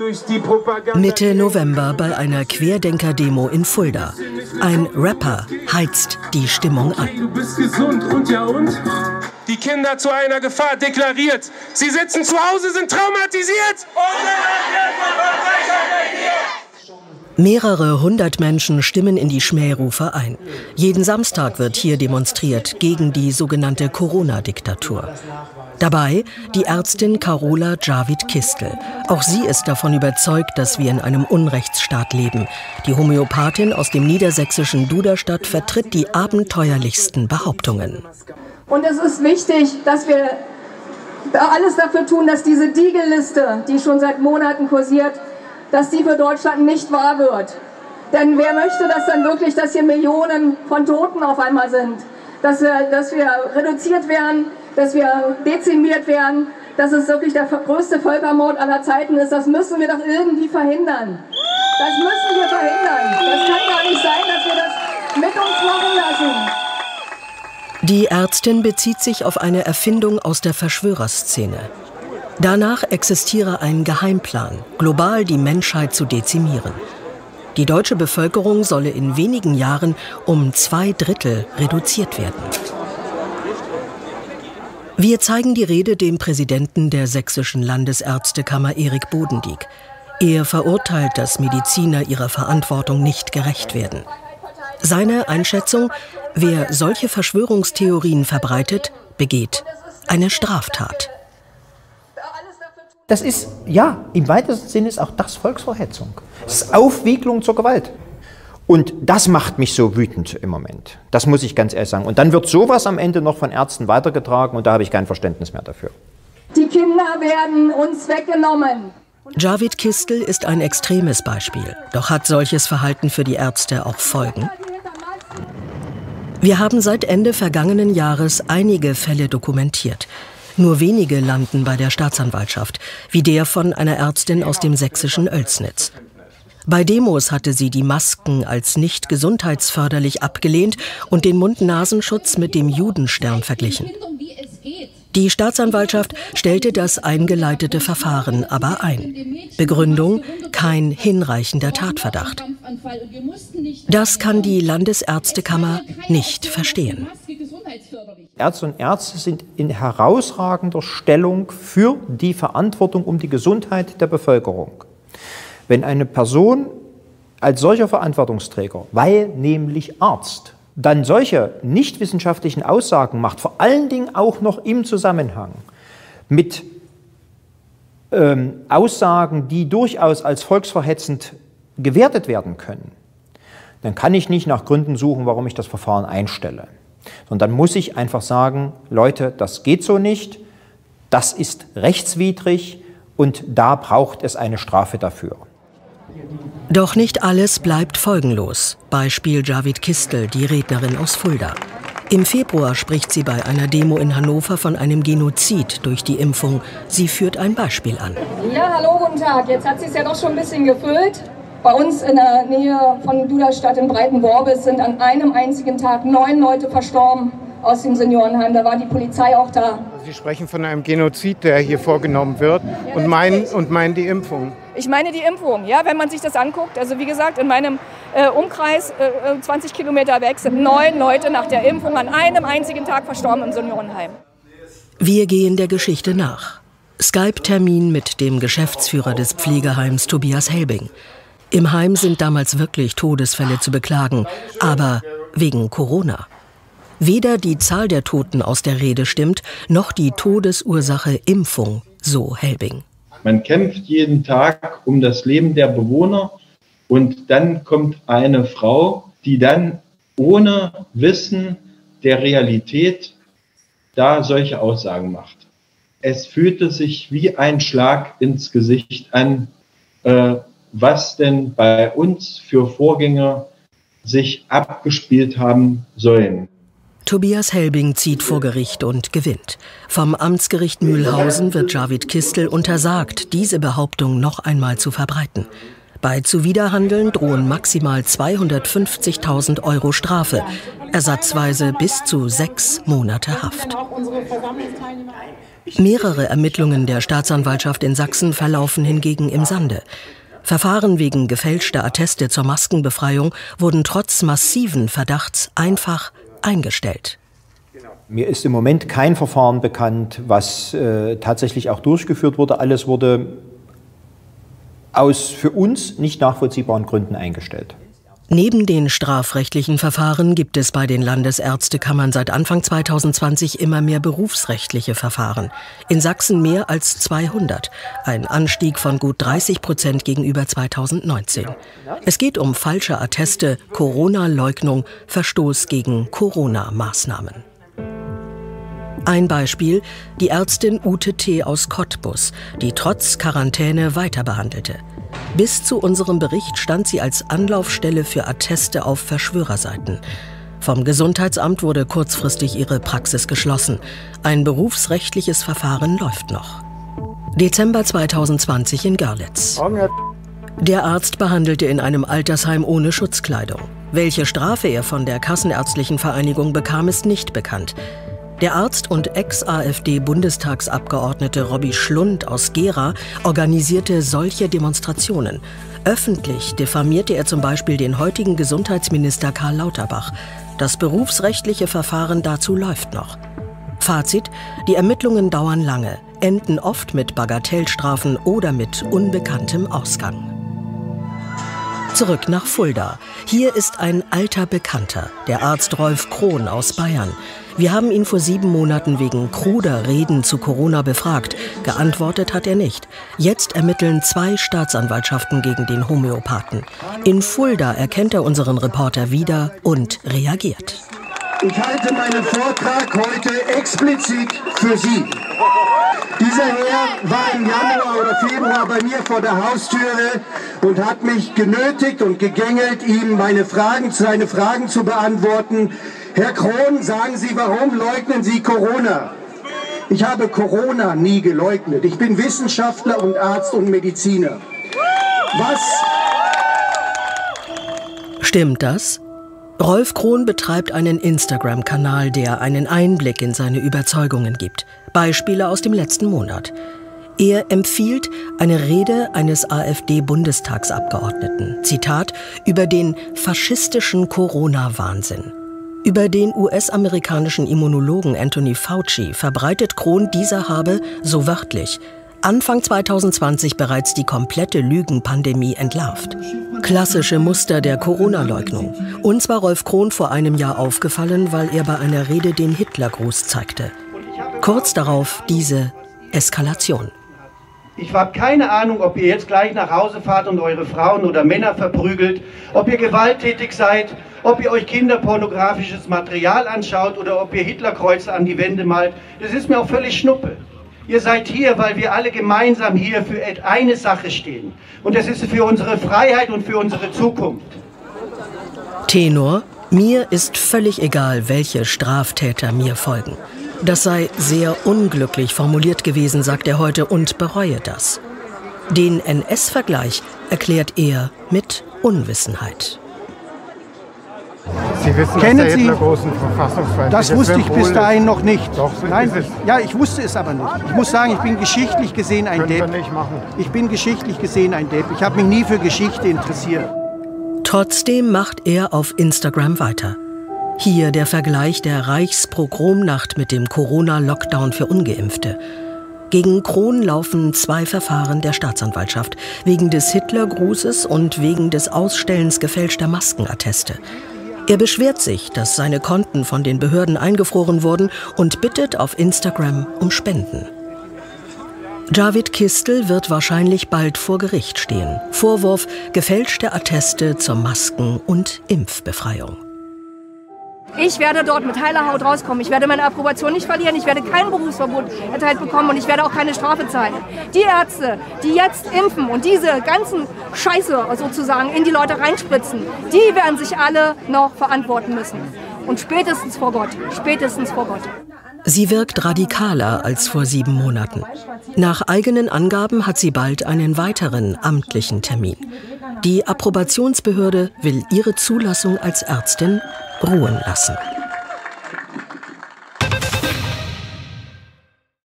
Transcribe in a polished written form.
durch die Propaganda. Mitte November bei einer Querdenker-Demo in Fulda. Ein Rapper heizt die Stimmung an. Du bist gesund und ja und? Die Kinder zu einer Gefahr deklariert. Sie sitzen zu Hause, sind traumatisiert. Mehrere hundert Menschen stimmen in die Schmährufe ein. Jeden Samstag wird hier demonstriert gegen die sogenannte Corona-Diktatur. Dabei die Ärztin Carola Javid-Kistel. Auch sie ist davon überzeugt, dass wir in einem Unrechtsstaat leben. Die Homöopathin aus dem niedersächsischen Duderstadt vertritt die abenteuerlichsten Behauptungen. Und es ist wichtig, dass wir alles dafür tun, dass diese Diegelliste, die schon seit Monaten kursiert, dass die für Deutschland nicht wahr wird. Denn wer möchte das dann wirklich, dass hier Millionen von Toten auf einmal sind? Dass wir reduziert werden, dass wir dezimiert werden, dass es wirklich der größte Völkermord aller Zeiten ist. Das müssen wir doch irgendwie verhindern. Das müssen wir verhindern. Das kann gar nicht sein, dass wir das mit uns machen lassen. Die Ärztin bezieht sich auf eine Erfindung aus der Verschwörerszene. Danach existiere ein Geheimplan, global die Menschheit zu dezimieren. Die deutsche Bevölkerung solle in wenigen Jahren um 2/3 reduziert werden. Wir zeigen die Rede dem Präsidenten der sächsischen Landesärztekammer Erik Bodendieck. Er verurteilt, dass Mediziner ihrer Verantwortung nicht gerecht werden. Seine Einschätzung: Wer solche Verschwörungstheorien verbreitet, begeht eine Straftat. Das ist, ja, im weitesten Sinne ist auch das Volksverhetzung. Es ist Aufwiegelung zur Gewalt. Und das macht mich so wütend im Moment. Das muss ich ganz ehrlich sagen. Und dann wird sowas am Ende noch von Ärzten weitergetragen und da habe ich kein Verständnis mehr dafür. Die Kinder werden uns weggenommen. Javid-Kistel ist ein extremes Beispiel. Doch hat solches Verhalten für die Ärzte auch Folgen? Wir haben seit Ende vergangenen Jahres einige Fälle dokumentiert. Nur wenige landen bei der Staatsanwaltschaft, wie der von einer Ärztin aus dem sächsischen Oelsnitz. Bei Demos hatte sie die Masken als nicht gesundheitsförderlich abgelehnt und den Mund-Nasenschutz mit dem Judenstern verglichen. Die Staatsanwaltschaft stellte das eingeleitete Verfahren aber ein. Begründung: kein hinreichender Tatverdacht. Das kann die Landesärztekammer nicht verstehen. Ärztinnen und Ärzte sind in herausragender Stellung für die Verantwortung um die Gesundheit der Bevölkerung. Wenn eine Person als solcher Verantwortungsträger, weil nämlich Arzt, dann solche nichtwissenschaftlichen Aussagen macht, vor allen Dingen auch noch im Zusammenhang mit Aussagen, die durchaus als volksverhetzend gewertet werden können, dann kann ich nicht nach Gründen suchen, warum ich das Verfahren einstelle. Sondern dann muss ich einfach sagen, Leute, das geht so nicht, das ist rechtswidrig und da braucht es eine Strafe dafür. Doch nicht alles bleibt folgenlos. Beispiel Javid-Kistel, die Rednerin aus Fulda. Im Februar spricht sie bei einer Demo in Hannover von einem Genozid durch die Impfung. Sie führt ein Beispiel an. Ja, hallo, guten Tag. Jetzt hat sie es ja doch schon ein bisschen gefüllt. Bei uns in der Nähe von Duderstadt in Breitenborbe sind an einem einzigen Tag 9 Leute verstorben aus dem Seniorenheim. Da war die Polizei auch da. Sie sprechen von einem Genozid, der hier vorgenommen wird und meinen die Impfung. Ich meine die Impfung, ja, wenn man sich das anguckt. Also wie gesagt, in meinem Umkreis, 20 Kilometer weg, sind 9 Leute nach der Impfung an einem einzigen Tag verstorben im Seniorenheim. Wir gehen der Geschichte nach. Skype-Termin mit dem Geschäftsführer des Pflegeheims Tobias Helbing. Im Heim sind damals wirklich Todesfälle zu beklagen, aber wegen Corona. Weder die Zahl der Toten aus der Rede stimmt, noch die Todesursache Impfung, so Helbing. Man kämpft jeden Tag um das Leben der Bewohner und dann kommt eine Frau, die dann ohne Wissen der Realität da solche Aussagen macht. Es fühlte sich wie ein Schlag ins Gesicht an, was denn bei uns für Vorgänge sich abgespielt haben sollen. Tobias Helbing zieht vor Gericht und gewinnt. Vom Amtsgericht Mühlhausen wird Javid-Kistel untersagt, diese Behauptung noch einmal zu verbreiten. Bei Zuwiderhandeln drohen maximal 250.000 € Strafe, ersatzweise bis zu 6 Monate Haft. Mehrere Ermittlungen der Staatsanwaltschaft in Sachsen verlaufen hingegen im Sande. Verfahren wegen gefälschter Atteste zur Maskenbefreiung wurden trotz massiven Verdachts einfach eingestellt. Mir ist im Moment kein Verfahren bekannt, was tatsächlich auch durchgeführt wurde. Alles wurde aus für uns nicht nachvollziehbaren Gründen eingestellt. Neben den strafrechtlichen Verfahren gibt es bei den Landesärztekammern seit Anfang 2020 immer mehr berufsrechtliche Verfahren. In Sachsen mehr als 200, ein Anstieg von gut 30% gegenüber 2019. Es geht um falsche Atteste, Corona-Leugnung, Verstoß gegen Corona-Maßnahmen. Ein Beispiel, die Ärztin Ute T. aus Cottbus, die trotz Quarantäne weiter behandelte. Bis zu unserem Bericht stand sie als Anlaufstelle für Atteste auf Verschwörerseiten. Vom Gesundheitsamt wurde kurzfristig ihre Praxis geschlossen. Ein berufsrechtliches Verfahren läuft noch. Dezember 2020 in Görlitz. Der Arzt behandelte in einem Altersheim ohne Schutzkleidung. Welche Strafe er von der Kassenärztlichen Vereinigung bekam, ist nicht bekannt. Der Arzt und Ex-AfD-Bundestagsabgeordnete Robbie Schlund aus Gera organisierte solche Demonstrationen. Öffentlich diffamierte er zum Beispiel den heutigen Gesundheitsminister Karl Lauterbach. Das berufsrechtliche Verfahren dazu läuft noch. Fazit: Die Ermittlungen dauern lange, enden oft mit Bagatellstrafen oder mit unbekanntem Ausgang. Zurück nach Fulda. Hier ist ein alter Bekannter, der Arzt Rolf Kron aus Bayern. Wir haben ihn vor 7 Monaten wegen kruder Reden zu Corona befragt. Geantwortet hat er nicht. Jetzt ermitteln 2 Staatsanwaltschaften gegen den Homöopathen. In Fulda erkennt er unseren Reporter wieder und reagiert. Ich halte meinen Vortrag heute explizit für Sie. Dieser Herr war im Januar oder Februar bei mir vor der Haustüre und hat mich genötigt und gegängelt, ihm seine Fragen zu beantworten. Herr Kron, sagen Sie, warum leugnen Sie Corona? Ich habe Corona nie geleugnet. Ich bin Wissenschaftler und Arzt und Mediziner. Was? Stimmt das? Rolf Kron betreibt einen Instagram-Kanal, der einen Einblick in seine Überzeugungen gibt. Beispiele aus dem letzten Monat. Er empfiehlt eine Rede eines AfD-Bundestagsabgeordneten, Zitat, über den faschistischen Corona-Wahnsinn. Über den US-amerikanischen Immunologen Anthony Fauci verbreitet Kron, dieser habe, so wörtlich, Anfang 2020 bereits die komplette Lügenpandemie entlarvt. Klassische Muster der Corona-Leugnung. Uns war Rolf Kron vor einem Jahr aufgefallen, weil er bei einer Rede den Hitlergruß zeigte. Kurz darauf diese Eskalation. Ich habe keine Ahnung, ob ihr jetzt gleich nach Hause fahrt und eure Frauen oder Männer verprügelt, ob ihr gewalttätig seid, ob ihr euch kinderpornografisches Material anschaut oder ob ihr Hitlerkreuze an die Wände malt. Das ist mir auch völlig schnuppe. Ihr seid hier, weil wir alle gemeinsam hier für eine Sache stehen. Und das ist für unsere Freiheit und für unsere Zukunft. Tenor: Mir ist völlig egal, welche Straftäter mir folgen. Das sei sehr unglücklich formuliert gewesen, sagt er heute, und bereue das. Den NS-Vergleich erklärt er mit Unwissenheit. Sie wissen, kennen Sie den großen Verfassungsfeind? Das wusste ich bis dahin noch nicht. Doch, nein, ja, ich wusste es aber nicht. Ich muss sagen, ich bin geschichtlich gesehen ein Depp. Ich bin geschichtlich gesehen ein Depp. Ich habe mich nie für Geschichte interessiert. Trotzdem macht er auf Instagram weiter. Hier der Vergleich der Reichspogromnacht mit dem Corona-Lockdown für Ungeimpfte. Gegen Kron laufen 2 Verfahren der Staatsanwaltschaft, wegen des Hitlergrußes und wegen des Ausstellens gefälschter Maskenatteste. Er beschwert sich, dass seine Konten von den Behörden eingefroren wurden und bittet auf Instagram um Spenden. Javid-Kistel wird wahrscheinlich bald vor Gericht stehen. Vorwurf: gefälschte Atteste zur Masken- und Impfbefreiung. Ich werde dort mit heiler Haut rauskommen. Ich werde meine Approbation nicht verlieren. Ich werde kein Berufsverbot erteilt bekommen und ich werde auch keine Strafe zahlen. Die Ärzte, die jetzt impfen und diese ganzen Scheiße sozusagen in die Leute reinspritzen, die werden sich alle noch verantworten müssen. Und spätestens vor Gott. Spätestens vor Gott. Sie wirkt radikaler als vor 7 Monaten. Nach eigenen Angaben hat sie bald einen weiteren amtlichen Termin. Die Approbationsbehörde will ihre Zulassung als Ärztin ruhen lassen.